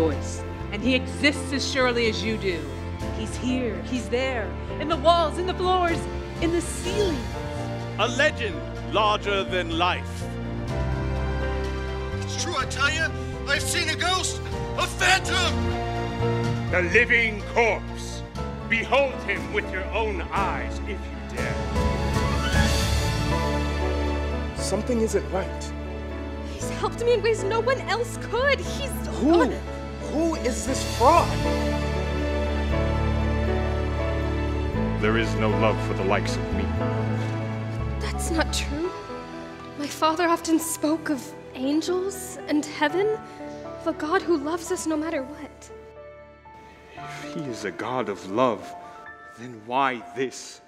voice, and he exists as surely as you do. He's here, he's there, in the walls, in the floors, in the ceilings. A legend larger than life. It's true, I tell you, I've seen a ghost, a phantom! The living corpse. Behold him with your own eyes, if you dare. Something isn't right. He's helped me in ways no one else could. He's... Who is this fraud? There is no love for the likes of me. That's not true. My father often spoke of angels and heaven, of a God who loves us no matter what. If he is a God of love, then why this?